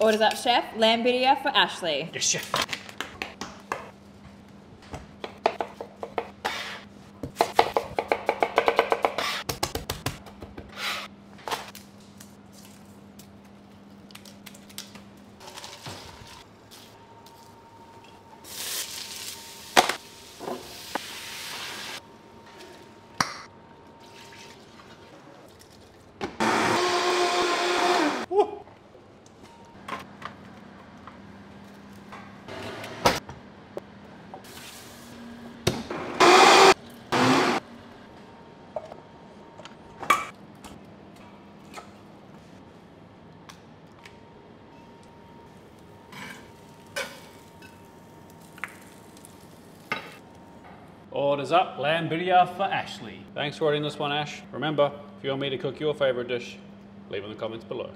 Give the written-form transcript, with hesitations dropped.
Orders up, chef. Lamb birria for Ashley. Yes, chef. Orders up, lamb birria for Ashley. Thanks for ordering this one, Ash. Remember, if you want me to cook your favorite dish, leave it in the comments below.